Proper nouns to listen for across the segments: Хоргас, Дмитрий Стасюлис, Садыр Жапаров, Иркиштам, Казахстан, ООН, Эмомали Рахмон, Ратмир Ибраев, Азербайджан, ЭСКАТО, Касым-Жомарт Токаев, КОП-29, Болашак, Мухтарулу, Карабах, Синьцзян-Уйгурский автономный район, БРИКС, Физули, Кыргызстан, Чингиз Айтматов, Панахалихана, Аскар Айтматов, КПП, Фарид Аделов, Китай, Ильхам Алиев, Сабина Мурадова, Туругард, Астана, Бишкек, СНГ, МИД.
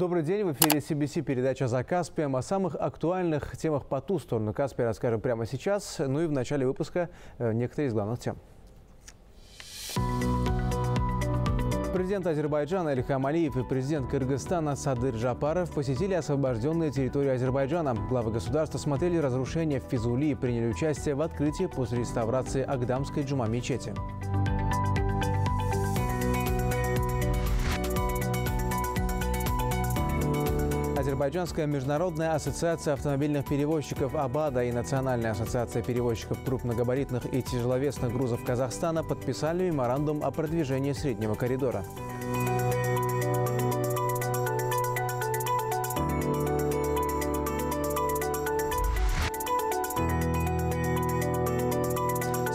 Добрый день, в эфире CBC передача «За Каспием». О самых актуальных темах по ту сторону Каспия расскажем прямо сейчас. Ну и в начале выпуска некоторые из главных тем. Президент Азербайджана Ильхам Алиев и президент Кыргызстана Садыр Жапаров посетили освобожденные территории Азербайджана. Главы государства смотрели разрушения в Физули и приняли участие в открытии после реставрации Агдамской джума-мечети. Азербайджанская международная ассоциация автомобильных перевозчиков Абада и Национальная ассоциация перевозчиков крупногабаритных и тяжеловесных грузов Казахстана подписали меморандум о продвижении среднего коридора.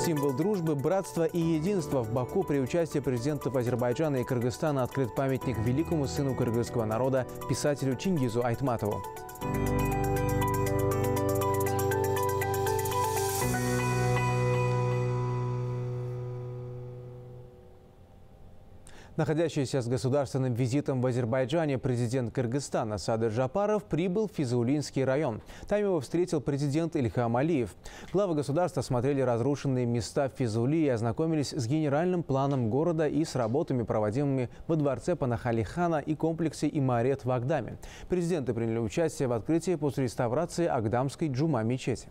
Символ дружбы, братства и единства в Баку при участии президентов Азербайджана и Кыргызстана открыт памятник великому сыну кыргызского народа, писателю Чингизу Айтматову. Находящийся с государственным визитом в Азербайджане президент Кыргызстана Садыр Жапаров прибыл в Физулинский район. Там его встретил президент Ильхам Алиев. Главы государства смотрели разрушенные места в Физули и ознакомились с генеральным планом города и с работами, проводимыми во дворце Панахалихана и комплексе Имарет в Агдаме. Президенты приняли участие в открытии после реставрации Агдамской джума-мечети.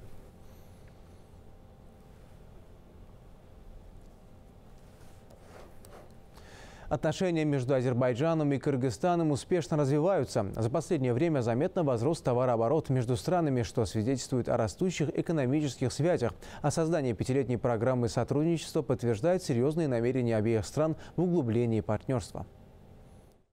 Отношения между Азербайджаном и Кыргызстаном успешно развиваются. За последнее время заметно возрос товарооборот между странами, что свидетельствует о растущих экономических связях. А создание пятилетней программы сотрудничества подтверждает серьезные намерения обеих стран в углублении партнерства.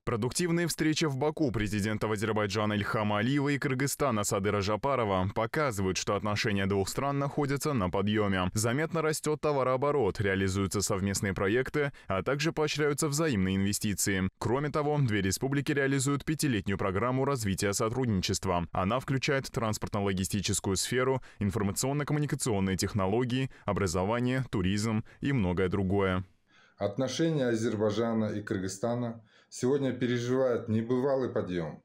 Продуктивная встреча в Баку президентов Азербайджана Ильхама Алиева и Кыргызстана Садыра Жапарова показывает, что отношения двух стран находятся на подъеме. Заметно растет товарооборот, реализуются совместные проекты, а также поощряются взаимные инвестиции. Кроме того, две республики реализуют пятилетнюю программу развития сотрудничества. Она включает транспортно-логистическую сферу, информационно-коммуникационные технологии, образование, туризм и многое другое. Отношения Азербайджана и Кыргызстана сегодня переживают небывалый подъем.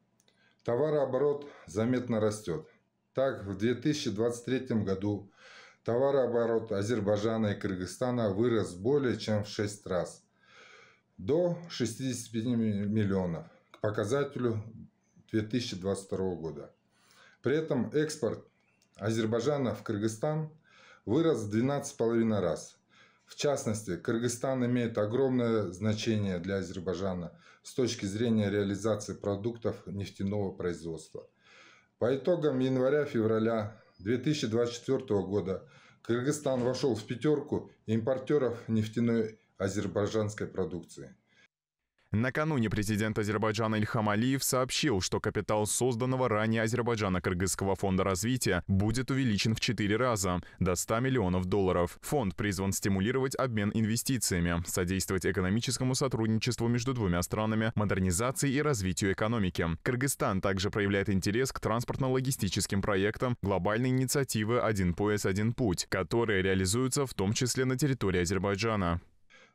Товарооборот заметно растет. Так, в 2023 году товарооборот Азербайджана и Кыргызстана вырос более чем в 6 раз, до 65 миллионов к показателю 2022 года. При этом экспорт Азербайджана в Кыргызстан вырос в 12,5 раз. В частности, Кыргызстан имеет огромное значение для Азербайджана с точки зрения реализации продуктов нефтяного производства. По итогам января-февраля 2024 года Кыргызстан вошел в пятерку импортеров нефтяной азербайджанской продукции. Накануне президент Азербайджана Ильхам Алиев сообщил, что капитал созданного ранее Азербайджано-Кыргызского фонда развития будет увеличен в 4 раза до 100 миллионов долларов. Фонд призван стимулировать обмен инвестициями, содействовать экономическому сотрудничеству между двумя странами, модернизации и развитию экономики. Кыргызстан также проявляет интерес к транспортно-логистическим проектам глобальной инициативы «Один пояс, один путь», которые реализуются в том числе на территории Азербайджана.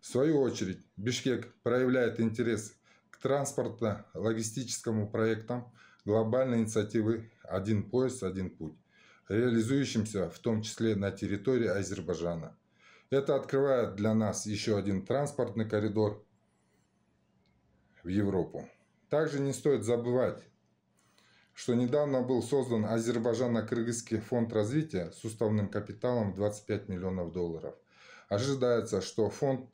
В свою очередь, Бишкек проявляет интерес к транспортно-логистическому проектам глобальной инициативы «Один пояс, один путь», реализующимся в том числе на территории Азербайджана. Это открывает для нас еще один транспортный коридор в Европу. Также не стоит забывать, что недавно был создан Азербайджано-Кыргызский фонд развития с уставным капиталом 25 миллионов долларов. Ожидается, что фонд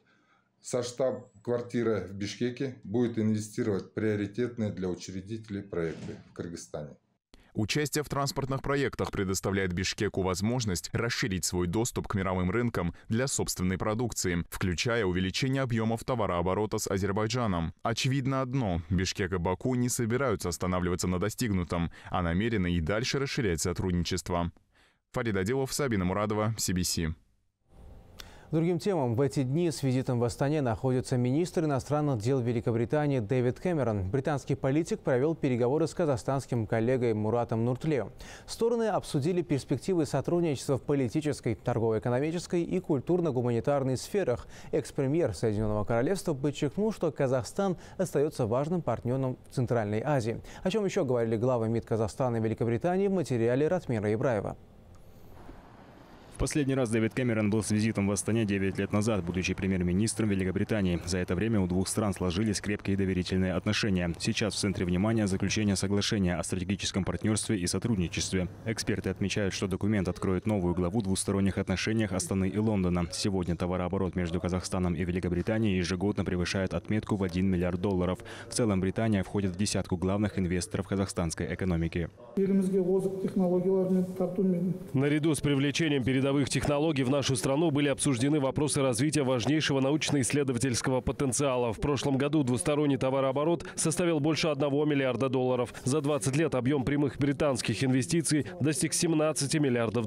со штаб-квартирой в Бишкеке будет инвестировать в приоритетные для учредителей проекты в Кыргызстане. Участие в транспортных проектах предоставляет Бишкеку возможность расширить свой доступ к мировым рынкам для собственной продукции, включая увеличение объемов товарооборота с Азербайджаном. Очевидно одно – Бишкек и Баку не собираются останавливаться на достигнутом, а намерены и дальше расширять сотрудничество. Фарид Аделов, Сабина Мурадова, CBC. К другим темам. В эти дни с визитом в Астане находится министр иностранных дел Великобритании Дэвид Кэмерон. Британский политик провел переговоры с казахстанским коллегой Муратом Нуртле. Стороны обсудили перспективы сотрудничества в политической, торгово-экономической и культурно-гуманитарной сферах. Экс-премьер Соединенного Королевства подчеркнул, что Казахстан остается важным партнером в Центральной Азии. О чем еще говорили главы МИД Казахстана и Великобритании в материале Ратмира Ибраева. Последний раз Дэвид Кэмерон был с визитом в Астане 9 лет назад, будучи премьер-министром Великобритании. За это время у двух стран сложились крепкие доверительные отношения. Сейчас в центре внимания заключение соглашения о стратегическом партнерстве и сотрудничестве. Эксперты отмечают, что документ откроет новую главу в двусторонних отношениях Астаны и Лондона. Сегодня товарооборот между Казахстаном и Великобританией ежегодно превышает отметку в $1 миллиард. В целом Британия входит в десятку главных инвесторов казахстанской экономики. Наряду с привлечением передовых технологий в нашу страну были обсуждены вопросы развития важнейшего научно-исследовательского потенциала. В прошлом году двусторонний товарооборот составил больше $1 миллиарда. За 20 лет объем прямых британских инвестиций достиг $17 миллиардов.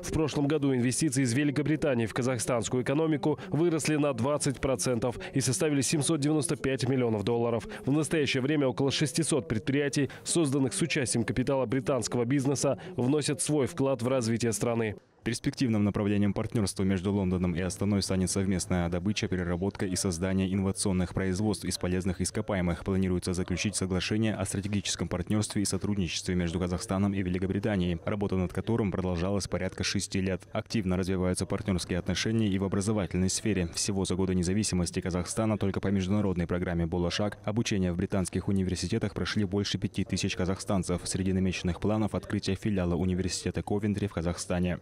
В прошлом году инвестиции из Великобритании в казахстанскую экономику выросли на 20% и составили $795 миллионов. В настоящее время около 600 предприятий, созданных с участием капитала британского бизнеса, вносят свой вклад в развитие страны. Перспективным направлением партнерства между Лондоном и Астаной станет совместная добыча, переработка и создание инновационных производств из полезных ископаемых. Планируется заключить соглашение о стратегическом партнерстве и сотрудничестве между Казахстаном и Великобританией, работа над которым продолжалась порядка 6 лет. Активно развиваются партнерские отношения и в образовательной сфере. Всего за годы независимости Казахстана только по международной программе «Болашак» обучение в британских университетах прошли больше 5000 казахстанцев. Среди намеченных планов открытие филиала университета Ковентри в Казахстане.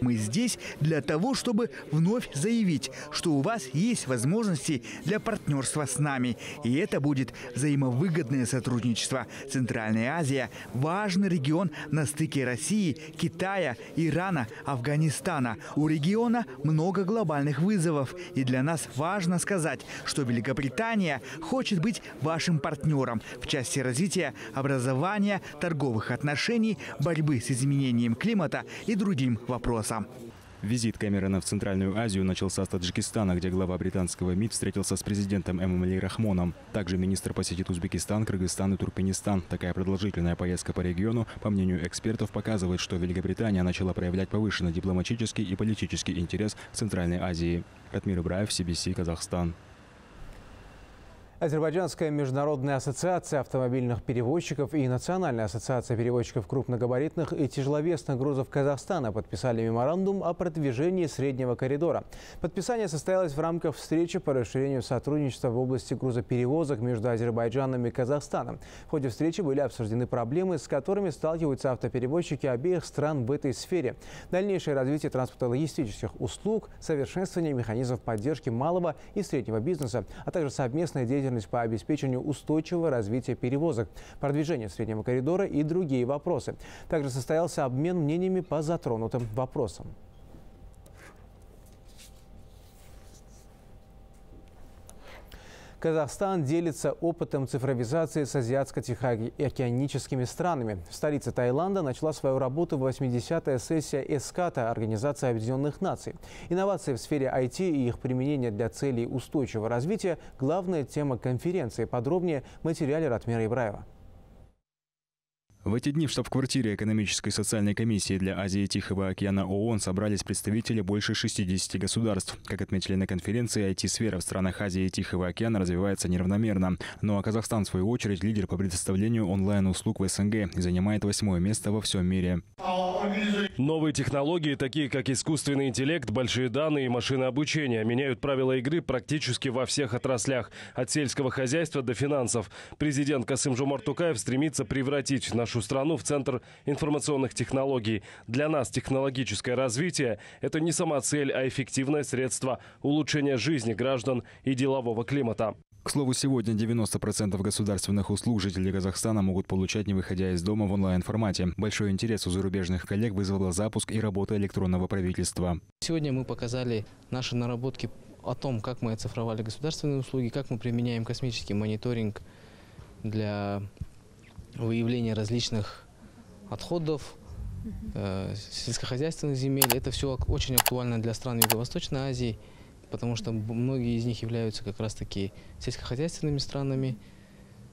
Мы здесь для того, чтобы вновь заявить, что у вас есть возможности для партнерства с нами. И это будет взаимовыгодное сотрудничество. Центральная Азия – важный регион на стыке России, Китая, Ирана, Афганистана. У региона много глобальных вызовов. И для нас важно сказать, что Великобритания хочет быть вашим партнером в части развития, образования, торговых отношений, борьбы с изменением климата и другим вопросам. Визит Кэмерона в Центральную Азию начался с Таджикистана, где глава британского МИД встретился с президентом Эмомали Рахмоном. Также министр посетит Узбекистан, Кыргызстан и Туркменистан. Такая продолжительная поездка по региону, по мнению экспертов, показывает, что Великобритания начала проявлять повышенный дипломатический и политический интерес в Центральной Азии. Ратмир Ибраев, CBC, Казахстан. Азербайджанская международная ассоциация автомобильных перевозчиков и Национальная ассоциация перевозчиков крупногабаритных и тяжеловесных грузов Казахстана подписали меморандум о продвижении среднего коридора. Подписание состоялось в рамках встречи по расширению сотрудничества в области грузоперевозок между Азербайджаном и Казахстаном. В ходе встречи были обсуждены проблемы, с которыми сталкиваются автоперевозчики обеих стран в этой сфере. Дальнейшее развитие транспортно-логистических услуг, совершенствование механизмов поддержки малого и среднего бизнеса, а также совместная деятельность по обеспечению устойчивого развития перевозок, продвижение среднего коридора и другие вопросы. Также состоялся обмен мнениями по затронутым вопросам. Казахстан делится опытом цифровизации с азиатско-тихоокеаническими странами. В столице Таиланда начала свою работу 80-я сессия ЭСКАТО Организации Объединенных Наций. Инновации в сфере IT и их применение для целей устойчивого развития – главная тема конференции. Подробнее в материале Ратмира Ибраева. В эти дни в штаб-квартире Экономической и социальной комиссии для Азии и Тихого океана ООН собрались представители больше 60 государств. Как отметили на конференции, IT-сфера в странах Азии и Тихого океана развивается неравномерно. Ну а Казахстан, в свою очередь, лидер по предоставлению онлайн-услуг в СНГ и занимает 8-е место во всем мире. Новые технологии, такие как искусственный интеллект, большие данные и машинное обучение, меняют правила игры практически во всех отраслях – от сельского хозяйства до финансов. Президент Касым-Жомарт Токаев стремится превратить нашу страну в центр информационных технологий. Для нас технологическое развитие – это не сама цель, а эффективное средство улучшения жизни граждан и делового климата. К слову, сегодня 90% государственных услуг жители Казахстана могут получать, не выходя из дома, в онлайн-формате. Большой интерес у зарубежных коллег вызвала запуск и работа электронного правительства. Сегодня мы показали наши наработки о том, как мы оцифровали государственные услуги, как мы применяем космический мониторинг для выявления различных отходов, сельскохозяйственных земель. Это все очень актуально для стран Юго-Восточной Азии, потому что многие из них являются как раз-таки сельскохозяйственными странами.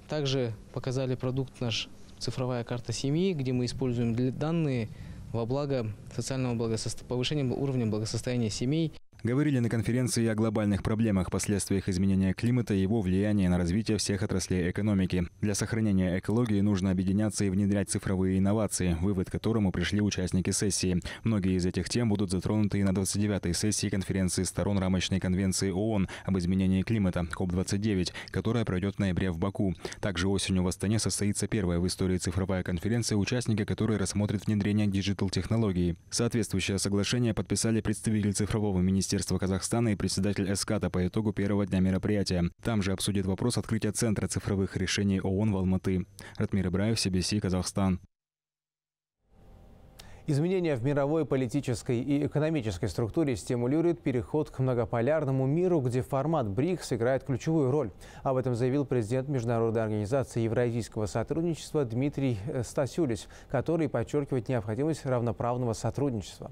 Также показали продукт наш «Цифровая карта семьи», где мы используем данные во благо социального повышения уровня благосостояния семей. Говорили на конференции о глобальных проблемах, последствиях изменения климата и его влиянии на развитие всех отраслей экономики. Для сохранения экологии нужно объединяться и внедрять цифровые инновации, вывод к которому пришли участники сессии. Многие из этих тем будут затронуты и на 29-й сессии конференции сторон рамочной конвенции ООН об изменении климата КОП-29, которая пройдет в ноябре в Баку. Также осенью в Астане состоится первая в истории цифровая конференция, участники которой рассмотрят внедрение диджитал-технологий. Соответствующее соглашение подписали представитель цифрового Министерства Казахстана и председатель ЭСКАТО по итогу первого дня мероприятия. Там же обсудит вопрос открытия Центра цифровых решений ООН в Алматы. Ратмир Ибраев, CBC, Казахстан. Изменения в мировой политической и экономической структуре стимулируют переход к многополярному миру, где формат БРИКС играет ключевую роль. Об этом заявил президент Международной организации евразийского сотрудничества Дмитрий Стасюлис, который подчеркивает необходимость равноправного сотрудничества.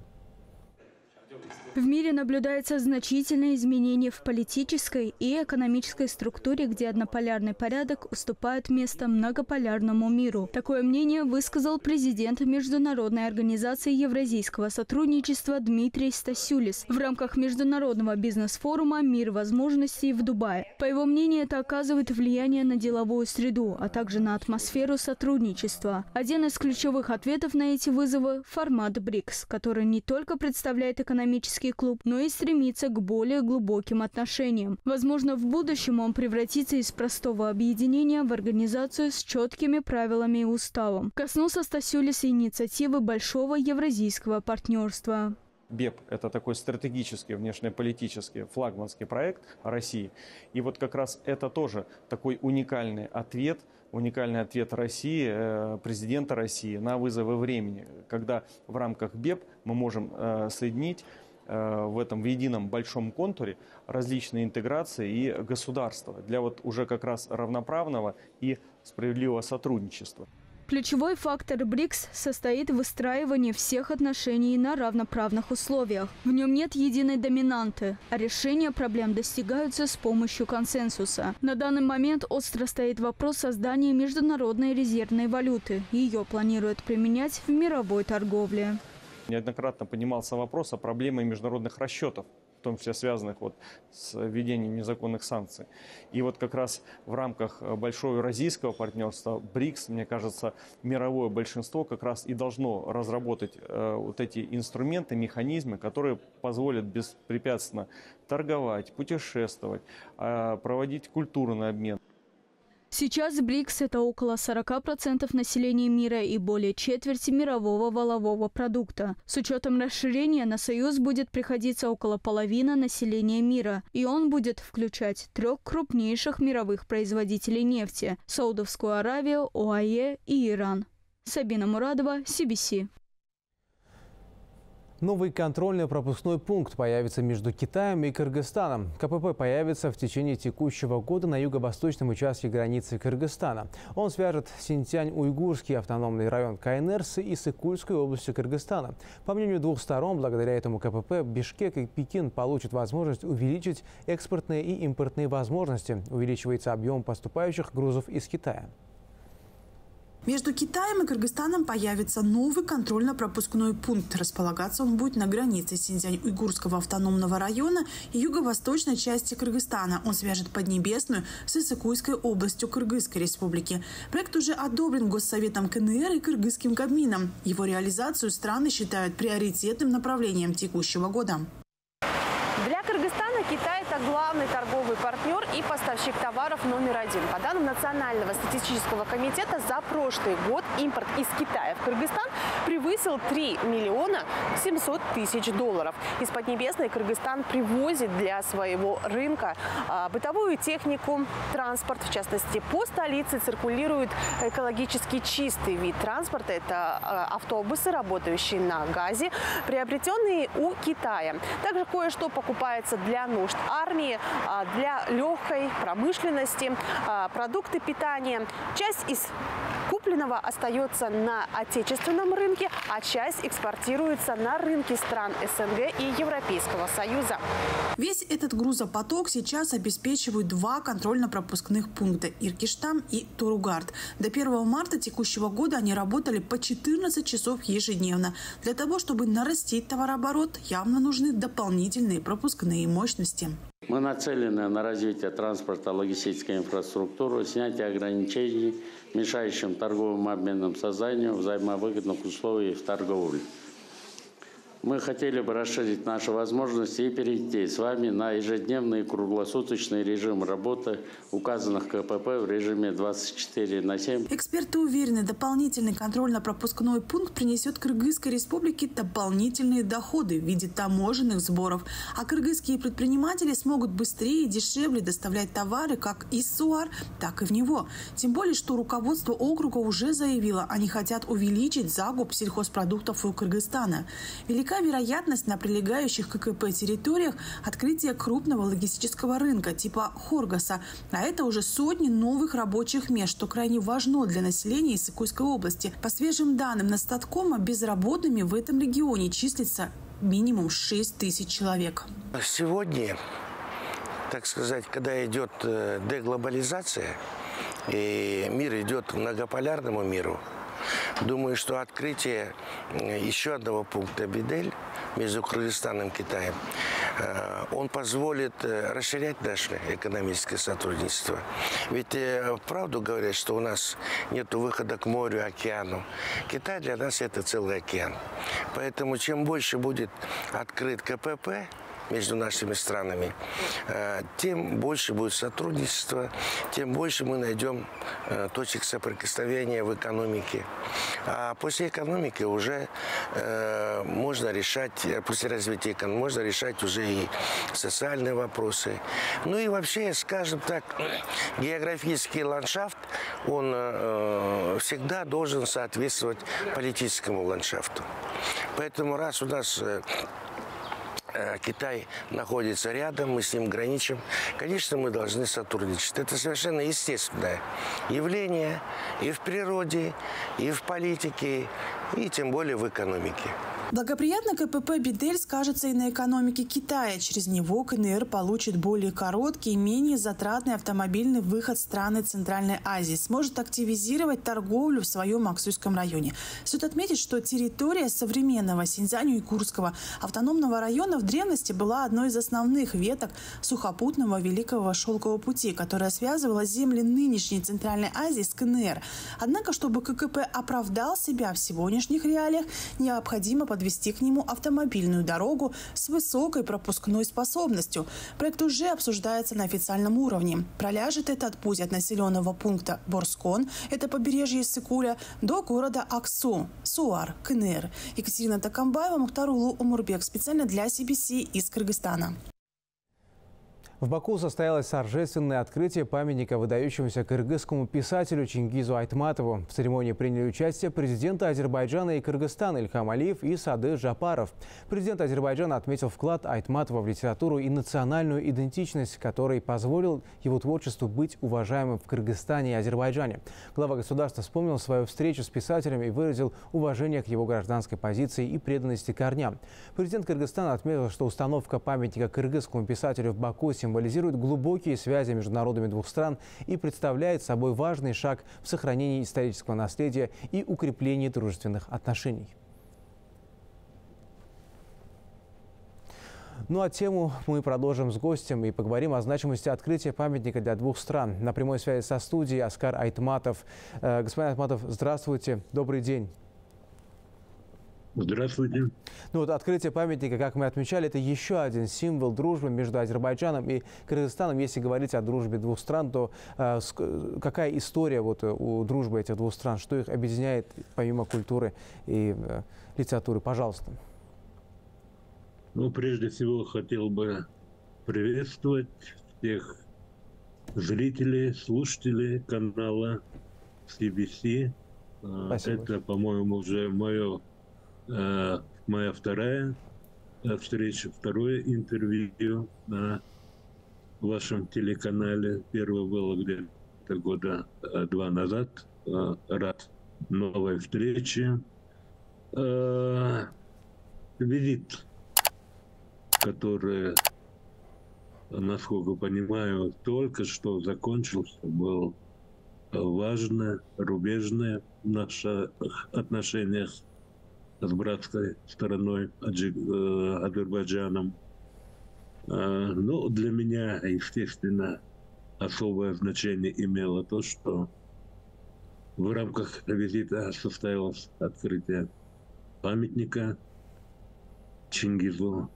В мире наблюдается значительное изменение в политической и экономической структуре, где однополярный порядок уступает место многополярному миру. Такое мнение высказал президент Международной организации евразийского сотрудничества Дмитрий Стасюлис в рамках Международного бизнес-форума «Мир возможностей» в Дубае. По его мнению, это оказывает влияние на деловую среду, а также на атмосферу сотрудничества. Один из ключевых ответов на эти вызовы – формат БРИКС, который не только представляет экономический клуб, но и стремится к более глубоким отношениям. Возможно, в будущем он превратится из простого объединения в организацию с четкими правилами и уставом. Коснулся Стасюлис инициативы большого евразийского партнерства. БЕП – это такой стратегический, внешнеполитический, флагманский проект России. И вот как раз это тоже такой уникальный ответ России, президента России на вызовы времени, когда в рамках БЕП мы можем соединить в едином большом контуре различные интеграции и государства для уже как раз равноправного и справедливого сотрудничества. Ключевой фактор БРИКС состоит в выстраивании всех отношений на равноправных условиях. В нем нет единой доминанты, а решения проблем достигаются с помощью консенсуса. На данный момент остро стоит вопрос создания международной резервной валюты. Ее планируют применять в мировой торговле. Неоднократно поднимался вопрос о проблеме международных расчетов, в том числе связанных с введением незаконных санкций. И как раз в рамках большого евразийского партнерства БРИКС, мне кажется, мировое большинство как раз и должно разработать эти инструменты, механизмы, которые позволят беспрепятственно торговать, путешествовать, проводить культурный обмен. Сейчас БРИКС – это около 40% населения мира и более четверти мирового валового продукта. С учетом расширения на Союз будет приходиться около половины населения мира. И он будет включать трех крупнейших мировых производителей нефти – Саудовскую Аравию, ОАЭ и Иран. Сабина Мурадова, CBC. Новый контрольно-пропускной пункт появится между Китаем и Кыргызстаном. КПП появится в течение текущего года на юго-восточном участке границы Кыргызстана. Он свяжет Синьцзян-Уйгурский автономный район КНР с Иссык-Кульской областью Кыргызстана. По мнению двух сторон, благодаря этому КПП Бишкек и Пекин получат возможность увеличить экспортные и импортные возможности. Увеличивается объем поступающих грузов из Китая. Между Китаем и Кыргызстаном появится новый контрольно-пропускной пункт. Располагаться он будет на границе Синьцзян-Уйгурского автономного района и юго-восточной части Кыргызстана. Он свяжет Поднебесную с Иссык-Кульской областью Кыргызской республики. Проект уже одобрен Госсоветом КНР и Кыргызским кабмином. Его реализацию страны считают приоритетным направлением текущего года. Для Кыргызстана Китай – это главный торговый партнер и поставщик товаров №1. По данным Национального статистического комитета, за прошлый год импорт из Китая в Кыргызстан превысил 3 700 000 долларов. Из Поднебесной Кыргызстан привозит для своего рынка бытовую технику, транспорт. В частности, по столице циркулирует экологически чистый вид транспорта. Это автобусы, работающие на газе, приобретенные у Китая. Также кое-что покупают для нужд армии, для легкой промышленности, продукты питания. Часть из топлива остается на отечественном рынке, а часть экспортируется на рынки стран СНГ и Европейского Союза. Весь этот грузопоток сейчас обеспечивают два контрольно-пропускных пункта – Иркиштам и Туругард. До 1 марта текущего года они работали по 14 часов ежедневно. Для того, чтобы нарастить товарооборот, явно нужны дополнительные пропускные мощности. Мы нацелены на развитие транспорта, логистической инфраструктуры, снятие ограничений, мешающим торговым обменам, созданию взаимовыгодных условий в торговле. Мы хотели бы расширить наши возможности и перейти с вами на ежедневный круглосуточный режим работы указанных КПП в режиме 24/7. Эксперты уверены, дополнительный контрольно-пропускной пункт принесет Кыргызской республике дополнительные доходы в виде таможенных сборов. А кыргызские предприниматели смогут быстрее и дешевле доставлять товары как из Суар, так и в него. Тем более, что руководство округа уже заявило, они хотят увеличить закуп сельхозпродуктов у Кыргызстана. Велика вероятность на прилегающих к ККП территориях открытия крупного логистического рынка типа Хоргаса. А это уже сотни новых рабочих мест, что крайне важно для населения Иссык-Кульской области. По свежим данным Настаткома, безработными в этом регионе числится минимум 6 000 человек. Сегодня, так сказать, когда идет деглобализация, и мир идет к многополярному миру, думаю, что открытие еще одного пункта Бидель между Кыргызстаном и Китаем, он позволит расширять наше экономическое сотрудничество. Ведь правду говорят, что у нас нет выхода к морю, океану. Китай для нас это целый океан. Поэтому чем больше будет открыт КПП между нашими странами, тем больше будет сотрудничество, тем больше мы найдем точек соприкосновения в экономике. А после экономики уже можно решать, после развития экономики можно решать уже и социальные вопросы. Ну и вообще, скажем так, географический ландшафт, он всегда должен соответствовать политическому ландшафту. Поэтому раз у нас Китай находится рядом, мы с ним граничим. Конечно, мы должны сотрудничать. Это совершенно естественное явление и в природе, и в политике, и тем более в экономике. Благоприятно КПП Бидель скажется и на экономике Китая. Через него КНР получит более короткий и менее затратный автомобильный выход страны Центральной Азии. Сможет активизировать торговлю в своем Аксуйском районе. Стоит отметить, что территория современного Синьцзян-Уйгурского автономного района в древности была одной из основных веток сухопутного Великого Шелкового пути, которая связывала земли нынешней Центральной Азии с КНР. Однако, чтобы ККП оправдал себя в сегодняшних реалиях, необходимо подвести к нему автомобильную дорогу с высокой пропускной способностью. Проект уже обсуждается на официальном уровне. Проляжет этот путь от населенного пункта Борскон, это побережье Сыкуля, до города Аксу, Суар, КНР. Екатерина Токамбаева, Мухтарулу Умурбек. Специально для CBC из Кыргызстана. В Баку состоялось торжественное открытие памятника выдающемуся кыргызскому писателю Чингизу Айтматову. В церемонии приняли участие президенты Азербайджана и Кыргызстана Ильхам Алиев и Садыр Жапаров. Президент Азербайджана отметил вклад Айтматова в литературу и национальную идентичность, который позволил его творчеству быть уважаемым в Кыргызстане и Азербайджане. Глава государства вспомнил свою встречу с писателем и выразил уважение к его гражданской позиции и преданности корням. Президент Кыргызстана отметил, что установка памятника кыргызскому писателю в Баку символизирует глубокие связи между народами двух стран и представляет собой важный шаг в сохранении исторического наследия и укреплении дружественных отношений. Ну а тему мы продолжим с гостем и поговорим о значимости открытия памятника для двух стран. На прямой связи со студией Аскар Айтматов. Господин Айтматов, здравствуйте, добрый день. Здравствуйте. Ну вот открытие памятника, как мы отмечали, это еще один символ дружбы между Азербайджаном и Кыргызстаном. Если говорить о дружбе двух стран, то какая история вот у дружбы этих двух стран? Что их объединяет помимо культуры и литературы? Пожалуйста. Ну, прежде всего, хотел бы приветствовать всех зрителей, слушателей канала CBC. Спасибо. Это, по-моему, уже моя вторая встреча, второе интервью на вашем телеканале. Первое было где-то года 2 назад. Рад новой встречи. Визит, который, насколько понимаю, только что закончился, был важный, рубежный в наших отношениях с братской стороной Азербайджаном. Ну, для меня, естественно, особое значение имело то, что в рамках визита состоялось открытие памятника Чингизу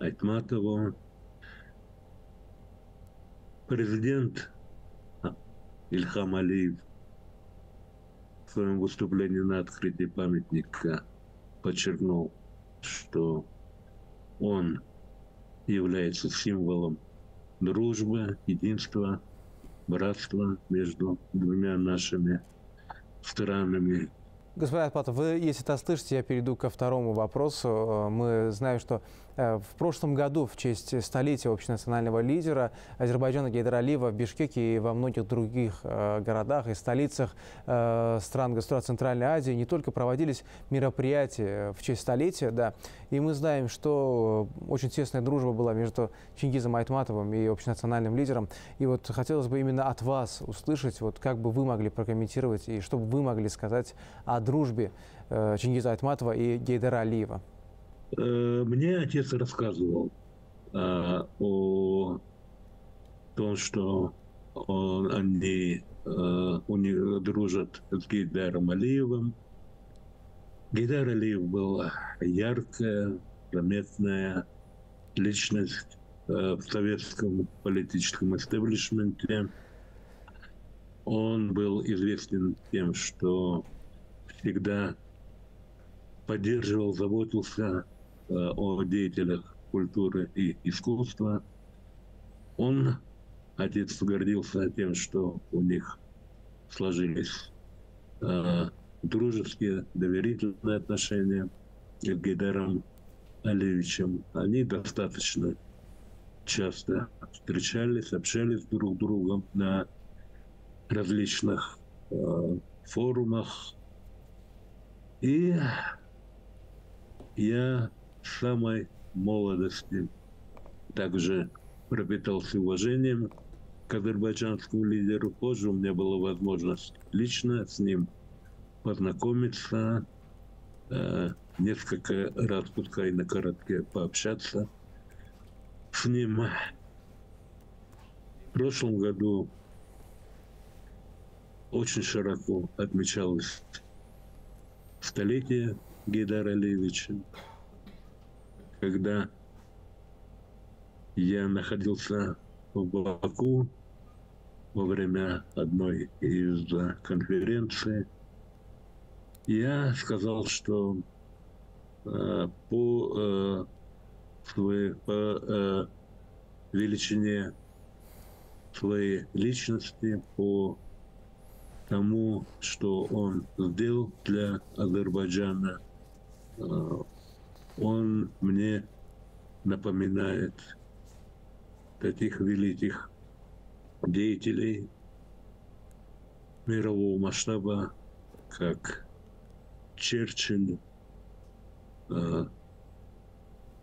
Айтматову. Президент Ильхам Алиев в своем выступлении на открытии памятника подчеркнул, что он является символом дружбы, единства, братства между двумя нашими странами. Господин Айтматов, вы, если это слышите, я перейду ко второму вопросу. Мы знаем, что в прошлом году в честь столетия общенационального лидера Азербайджана Гейдара Алиева в Бишкеке и во многих других городах и столицах стран государств Центральной Азии не только проводились мероприятия в честь столетия, да, и мы знаем, что очень тесная дружба была между Чингизом Айтматовым и общенациональным лидером. И вот хотелось бы именно от вас услышать, вот как бы вы могли прокомментировать и что бы вы могли сказать о дружбе Чингиза Айтматова и Гейдара Алиева. Мне отец рассказывал о том, что они дружат с Гейдаром Алиевым. Гейдар Алиев был яркая, заметная личность в советском политическом истеблишменте. Он был известен тем, что всегда поддерживал, заботился о деятелях культуры и искусства. Он, отец, гордился тем, что у них сложились дружеские, доверительные отношения с Гейдаром Алиевичем. Они достаточно часто встречались, общались друг с другом на различных форумах. И я с самой молодости также пропитался уважением к азербайджанскому лидеру. Позже у меня была возможность лично с ним познакомиться, несколько раз, пускай на коротке, пообщаться с ним. В прошлом году очень широко отмечалось столетие Гейдара Алиевича. Когда я находился в Баку во время одной из конференций, я сказал, что по величине своей личности, по тому, что он сделал для Азербайджана, он мне напоминает таких великих деятелей мирового масштаба, как Черчилль.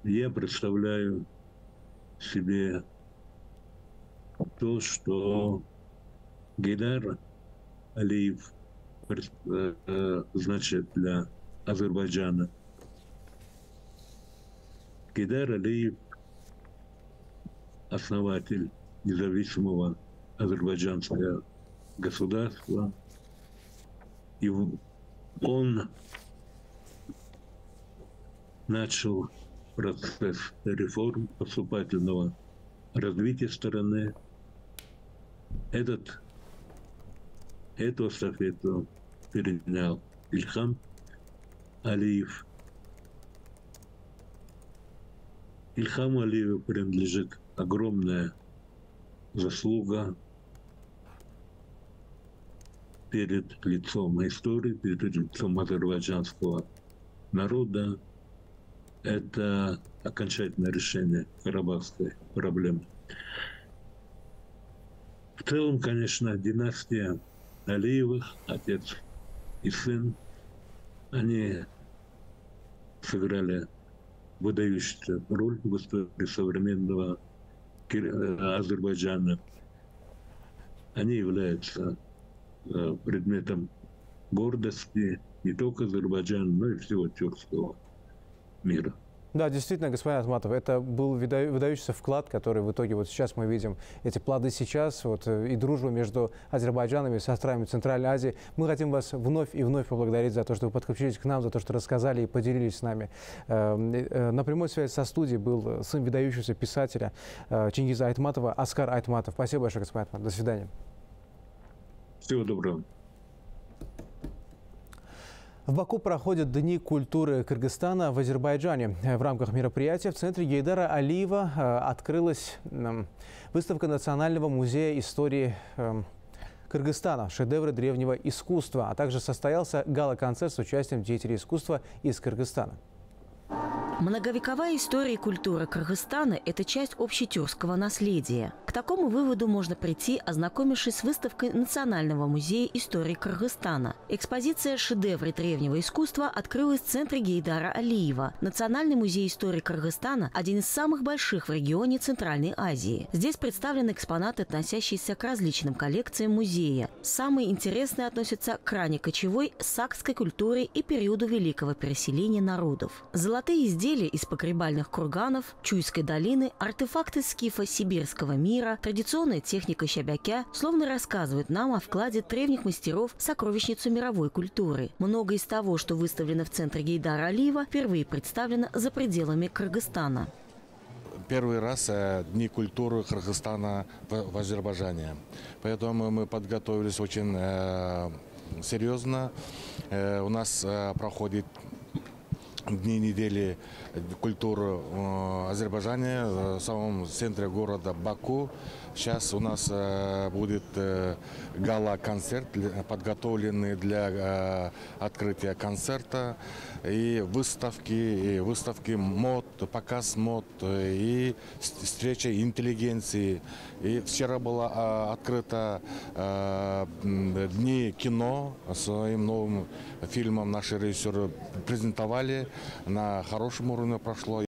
Я представляю себе то, что Гейдар Алиев значит для Азербайджана. Гейдар Алиев – основатель независимого азербайджанского государства. И он начал процесс реформ, поступательного развития страны. Эту эстафету перенял Ильхам Алиев. Ильхаму Алиеву принадлежит огромная заслуга перед лицом истории, перед лицом азербайджанского народа. Это окончательное решение карабахской проблемы. В целом, конечно, династия Алиевых, отец и сын, они сыграли выдающуюся роль в истории современного Азербайджана. Они являются предметом гордости не только Азербайджана, но и всего тюркского мира. Да, действительно, господин Айтматов, это был выдающийся вклад, который в итоге вот сейчас мы видим. Эти плоды сейчас, вот, и дружба между Азербайджаном и странами Центральной Азии. Мы хотим вас вновь и вновь поблагодарить за то, что вы подключились к нам, за то, что рассказали и поделились с нами. На прямой связи со студией был сын выдающегося писателя Чингиза Айтматова, Аскар Айтматов. Спасибо большое, господин Айтматов. До свидания. Всего доброго. В Баку проходят Дни культуры Кыргызстана в Азербайджане. В рамках мероприятия в центре Гейдара Алиева открылась выставка Национального музея истории Кыргызстана, шедевры древнего искусства, а также состоялся гала-концерт с участием деятелей искусства из Кыргызстана. Многовековая история и культура Кыргызстана – это часть общетюркского наследия. К такому выводу можно прийти, ознакомившись с выставкой Национального музея истории Кыргызстана. Экспозиция «Шедевры древнего искусства» открылась в центре Гейдара Алиева. Национальный музей истории Кыргызстана – один из самых больших в регионе Центральной Азии. Здесь представлены экспонаты, относящиеся к различным коллекциям музея. Самые интересные относятся к ранней кочевой, сакской культуре и периоду великого переселения народов. Золотые изделия из погребальных курганов, Чуйской долины, артефакты скифа сибирского мира, традиционная техника щебякя словно рассказывают нам о вкладе древних мастеров в сокровищницу мировой культуры. Многое из того, что выставлено в центре Гейдара Алиева, впервые представлено за пределами Кыргызстана. Первый раз Дни культуры Кыргызстана в Азербайджане. Поэтому мы подготовились очень серьезно. У нас проходит Дни недели культуры Азербайджана в самом центре города Баку. Сейчас у нас будет гала-концерт, подготовленный для открытия концерта, и выставки мод, показ мод, и встреча интеллигенции. И вчера было открыто Дни кино, своим новым фильмом наши режиссеры презентовали, на хорошем уровне прошло.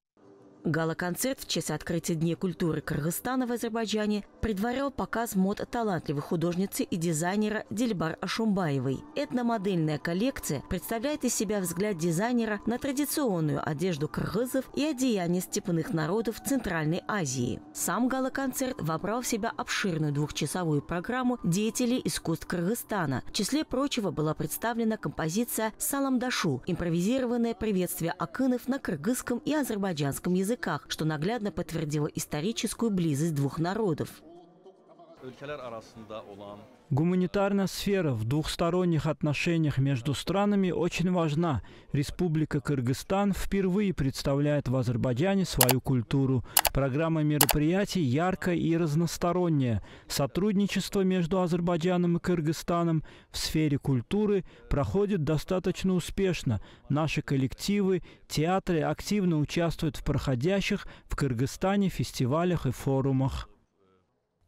Гала-концерт в честь открытия Дней культуры Кыргызстана в Азербайджане предварял показ мод талантливой художницы и дизайнера Дильбар Ашумбаевой. Этномодельная коллекция представляет из себя взгляд дизайнера на традиционную одежду кыргызов и одеяния степных народов Центральной Азии. Сам гала-концерт вобрал в себя обширную двухчасовую программу деятелей искусств Кыргызстана. В числе прочего была представлена композиция «Саламдашу» – импровизированное приветствие акынов на кыргызском и азербайджанском языках, что наглядно подтвердило историческую близость двух народов. Гуманитарная сфера в двухсторонних отношениях между странами очень важна. Республика Кыргызстан впервые представляет в Азербайджане свою культуру. Программа мероприятий яркая и разносторонняя. Сотрудничество между Азербайджаном и Кыргызстаном в сфере культуры проходит достаточно успешно. Наши коллективы, театры активно участвуют в проходящих в Кыргызстане фестивалях и форумах.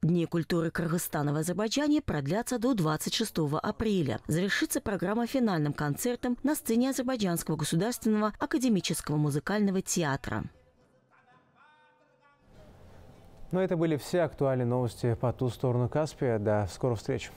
Дни культуры Кыргызстана в Азербайджане продлятся до 26 апреля. Завершится программа финальным концертом на сцене Азербайджанского государственного академического музыкального театра. Ну, это были все актуальные новости по ту сторону Каспия. До скорых встреч.